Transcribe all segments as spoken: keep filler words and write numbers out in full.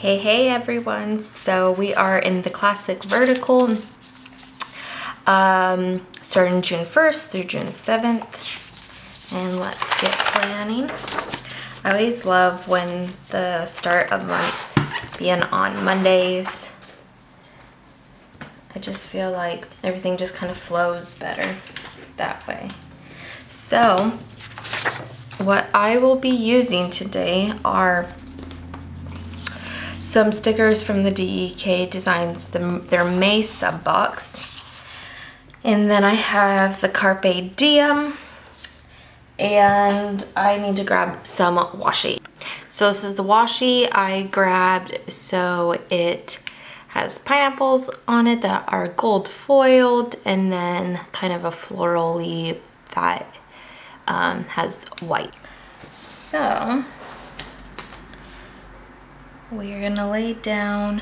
Hey, hey everyone. So we are in the classic vertical, um, starting June first through June seventh. And let's get planning. I always love when the start of months being on Mondays. I just feel like everything just kind of flows better that way. So what I will be using today are some stickers from the D E K Designs, the, their May sub box. And then I have the Carpe Diem, and I need to grab some washi. So this is the washi I grabbed. So it has pineapples on it that are gold foiled, and then kind of a floral leaf that um, has white. So we're gonna lay down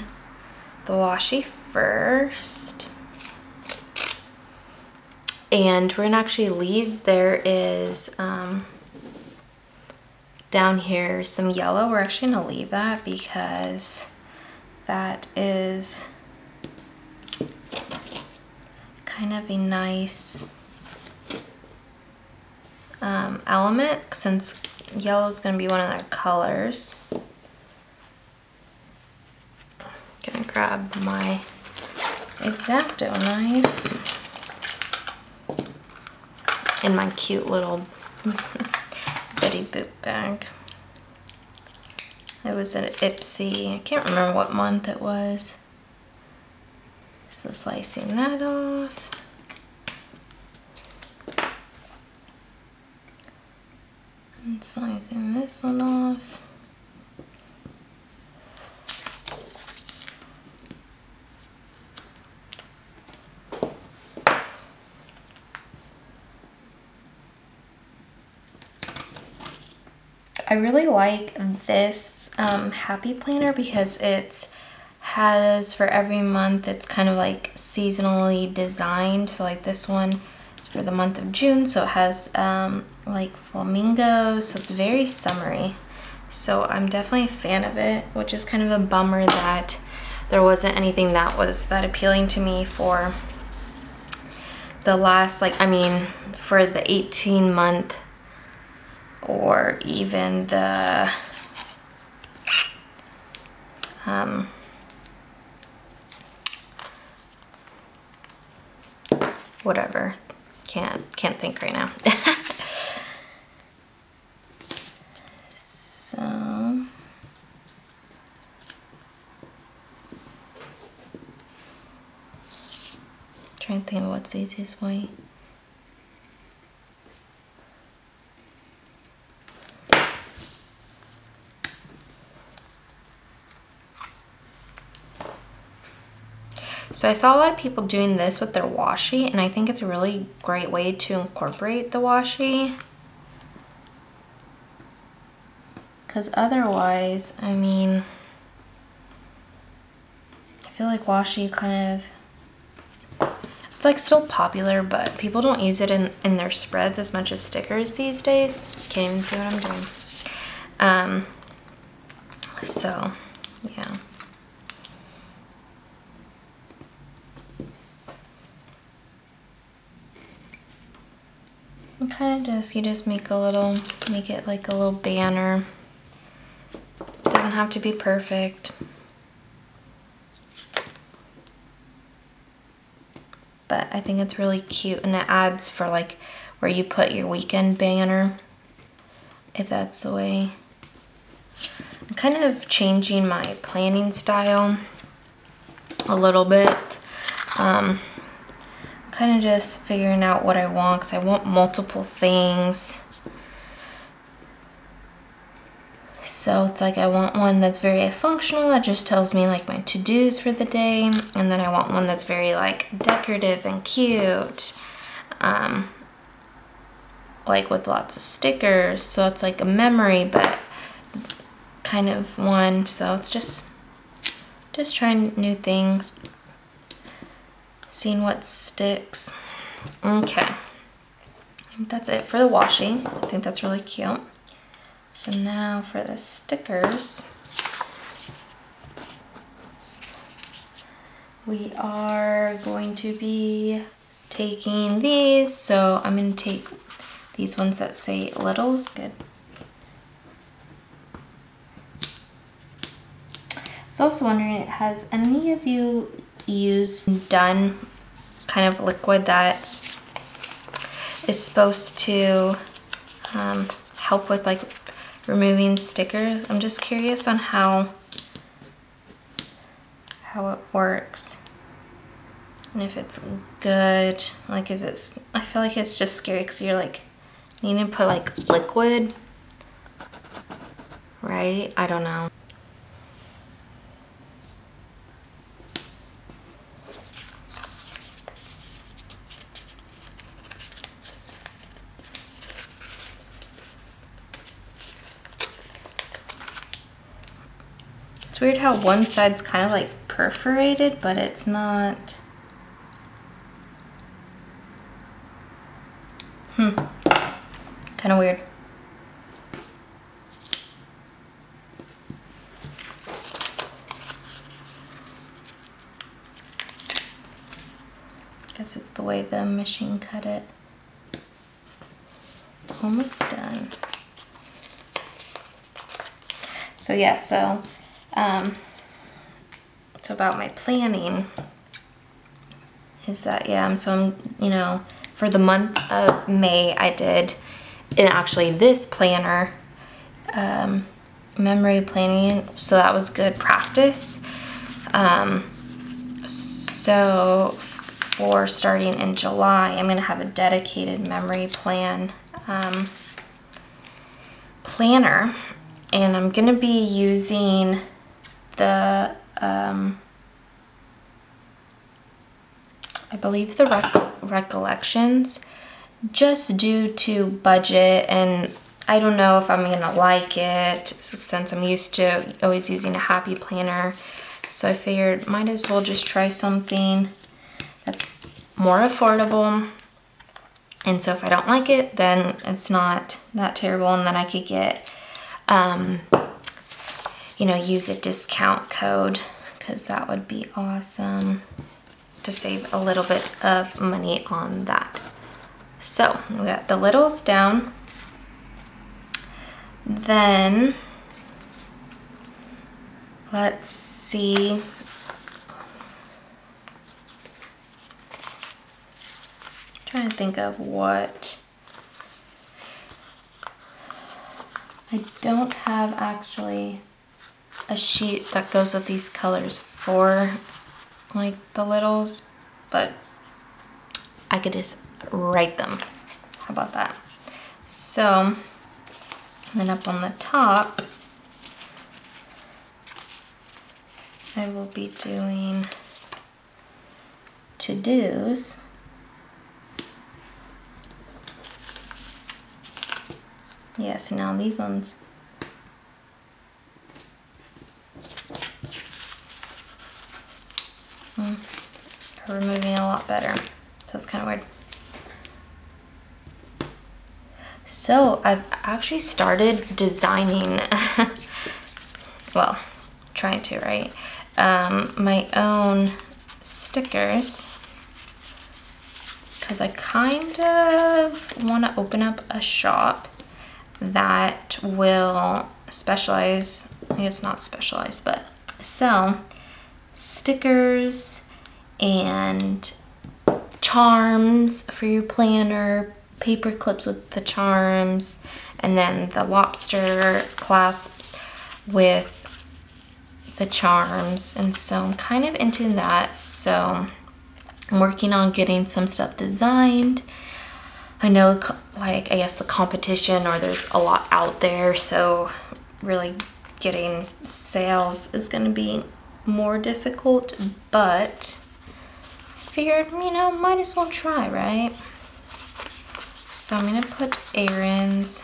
the washi first. And we're gonna actually leave, there is um, down here some yellow. We're actually gonna leave that because that is kind of a nice um, element, since yellow is gonna be one of their colors. I'm gonna grab my X-Acto knife in my cute little Betty Boop bag. It was an Ipsy, I can't remember what month it was. So slicing that off. And slicing this one off. I really like this um, Happy Planner because it has, for every month, it's kind of like seasonally designed. So like this one is for the month of June, so it has um, like flamingos, so it's very summery. So I'm definitely a fan of it, which is kind of a bummer that there wasn't anything that was that appealing to me for the last, like, I mean, for the eighteen month, or even the um, whatever, can't can't think right now. So trying to think of what's the easiest way. So I saw a lot of people doing this with their washi, and I think it's a really great way to incorporate the washi. Because otherwise, I mean, I feel like washi kind of, it's like still popular, but people don't use it in, in their spreads as much as stickers these days. Can't even see what I'm doing. Um, so, yeah. Kind of just, you just make a little, make it like a little banner. Doesn't have to be perfect, but I think it's really cute, and it adds for like where you put your weekend banner, if that's the way. I'm kind of changing my planning style a little bit. Um, kind of just figuring out what I want, because I want multiple things. So it's like I want one that's very functional, that just tells me like my to-dos for the day, and then I want one that's very like decorative and cute, um, like with lots of stickers, so it's like a memory, but kind of one. So it's just just trying new things, seeing what sticks. Okay, I think that's it for the washi. I think that's really cute. So now for the stickers, we are going to be taking these, so I'm going to take these ones that say littles. Good. I was also wondering, has any of you used Dun kind of liquid that is supposed to um, help with like removing stickers? I'm just curious on how how it works and if it's good. Like, is it? I feel like it's just scary because you're like you need to put like liquid, right? I don't know. It's weird how one side's kind of like perforated, but it's not. Hmm. Kind of weird. Guess it's the way the machine cut it. Almost done. So yeah, so. Um, so about my planning is that, yeah, I'm, so I'm, you know, for the month of May, I did, and actually this planner, um, memory planning, so that was good practice. Um, so for starting in July, I'm going to have a dedicated memory plan, um, planner, and I'm going to be using the, um, I believe the rec Recollections, just due to budget, and I don't know if I'm gonna like it since I'm used to always using a Happy Planner, so I figured might as well just try something that's more affordable, and so if I don't like it, then it's not that terrible, and then I could get, um, you know, use a discount code, because that would be awesome to save a little bit of money on that. So we got the littles down. Then let's see. I'm trying to think of what. I don't have actually a sheet that goes with these colors for like the littles, but I could just write them. How about that? So, and then up on the top, I will be doing to-dos. Yeah, so now these ones. Mm, are removing a lot better, so it's kind of weird. So I've actually started designing, well, trying to, right? Um, my own stickers, because I kind of want to open up a shop that will specialize, I guess not specialize, but sell stickers and charms for your planner, paper clips with the charms, and then the lobster clasps with the charms. And so I'm kind of into that. So I'm working on getting some stuff designed. I know, like, I guess the competition, or there's a lot out there, so really getting sales is going to be more difficult, but I figured, you know, might as well try, right? So I'm going to put errands.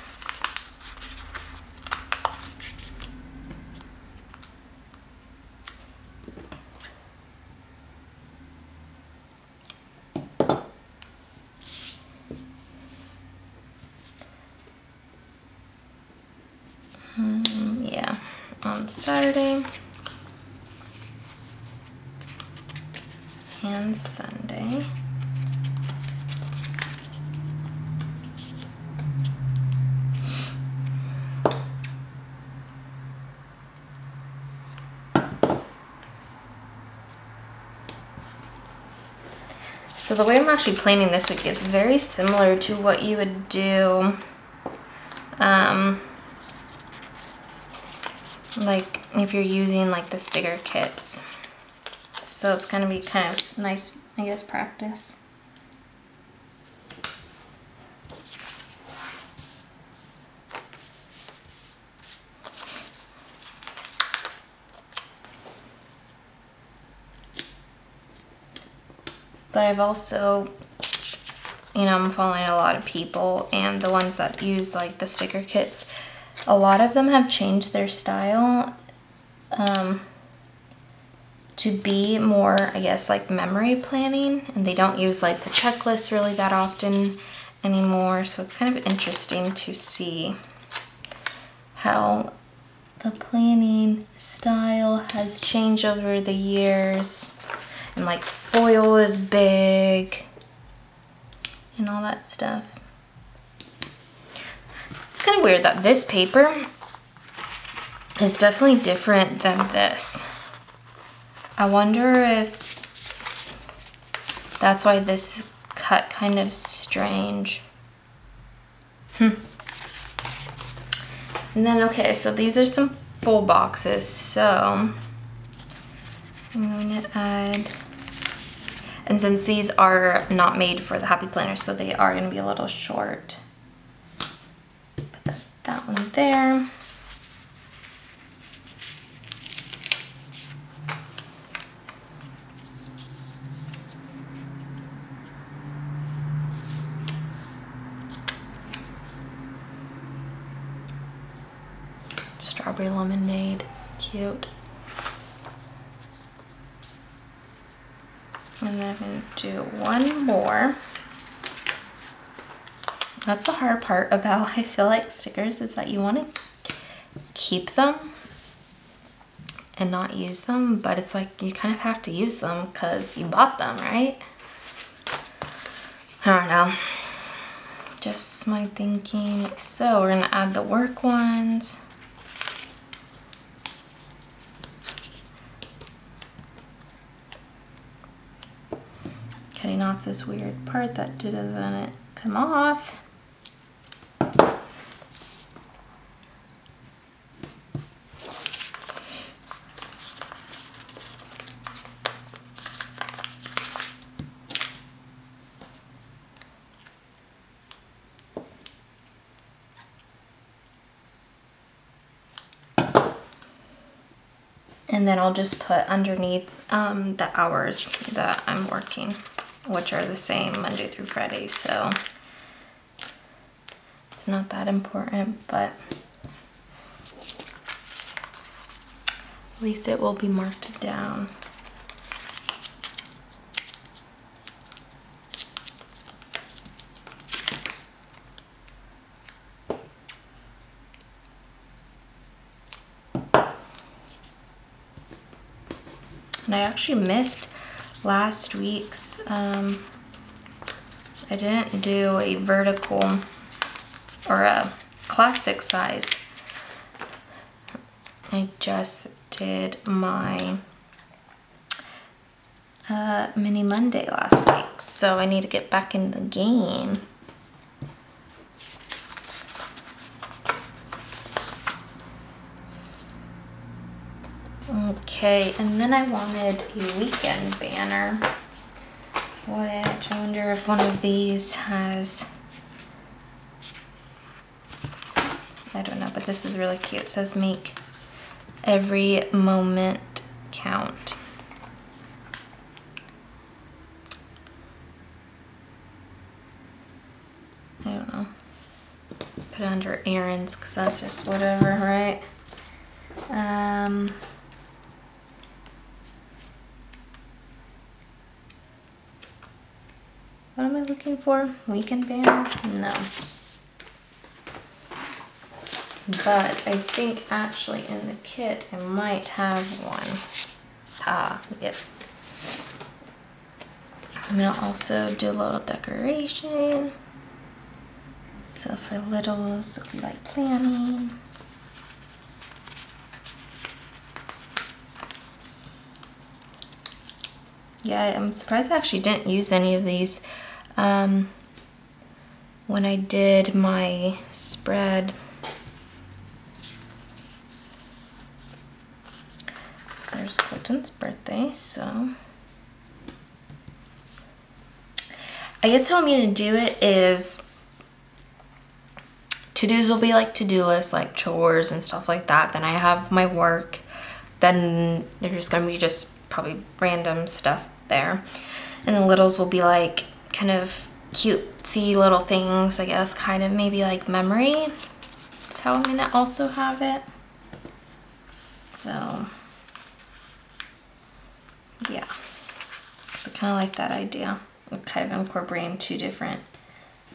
Um, yeah, on Saturday. and Sunday. So the way I'm actually planning this week is very similar to what you would do um, like if you're using like the sticker kits. So it's gonna be kind of nice, I guess, practice. But I've also, you know, I'm following a lot of people, and the ones that use like the sticker kits, a lot of them have changed their style um, to be more, I guess, like memory planning, and they don't use like the checklist really that often anymore. So it's kind of interesting to see how the planning style has changed over the years. And like foil is big and all that stuff. It's kind of weird that this paper is definitely different than this. I wonder if that's why this cut kind of strange. Hmm. And then, okay, so these are some full boxes, so I'm going to add, and since these are not made for the Happy Planner, so they are going to be a little short. Put that, that one there. Strawberry lemonade, cute. And then I'm going to do one more. That's the hard part about, I feel like, stickers, is that you want to keep them and not use them, but it's like you kind of have to use them because you bought them, right? I don't know. Just my thinking. So we're going to add the work ones. Cutting off this weird part that didn't come off. And then I'll just put underneath um, the hours that I'm working, which are the same Monday through Friday, so it's not that important, but at least it will be marked down. And I actually missed last week's, um, I didn't do a vertical or a classic size. I just did my uh, mini Monday last week, so I need to get back in the game. Okay, and then I wanted a weekend banner, which I wonder if one of these has, I don't know, but this is really cute. It says make every moment count. I don't know. Put it under errands, because that's just whatever, right? Um... What am I looking for? Weekend banner? No. But I think actually in the kit I might have one. Ah, yes. I'm gonna also do a little decoration. So for littles, like planning. Yeah, I'm surprised I actually didn't use any of these. Um, when I did my spread, there's Colton's birthday, so. I guess how I'm gonna do it is, to-dos will be like to-do lists, like chores and stuff like that. Then I have my work, then there's gonna be just probably random stuff there. And the littles will be like kind of cutesy little things, I guess, kind of maybe like memory. That's how I'm gonna also have it. So, yeah. So kind of like that idea of kind of incorporating two different,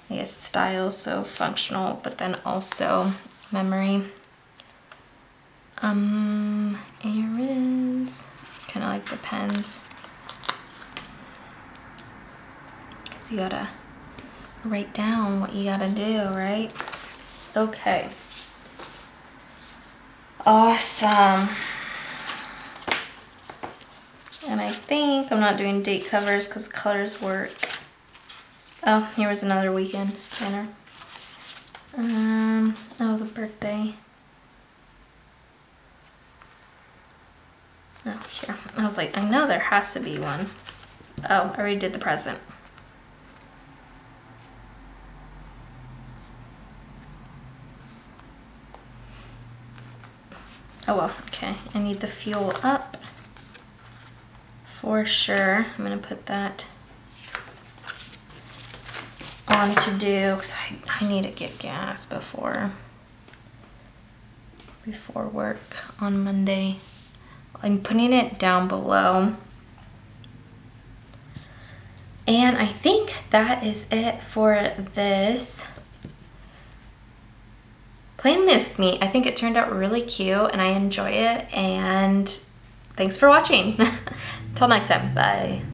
I guess, styles, so functional, but then also memory. Um, errands, kind of like the pens. Because you gotta write down what you gotta do, right? Okay. Awesome. And I think I'm not doing date covers because colors work. Oh, here was another weekend planner. Um, oh, the birthday. Oh, here. I was like, I know there has to be one. Oh, I already did the present. Oh, well, okay. I need the fuel up for sure. I'm going to put that on to do, because I, I need to get gas before before work on Monday. I'm putting it down below. And I think that is it for this Plan With Me. I think it turned out really cute and I enjoy it, and thanks for watching. Till next time, bye.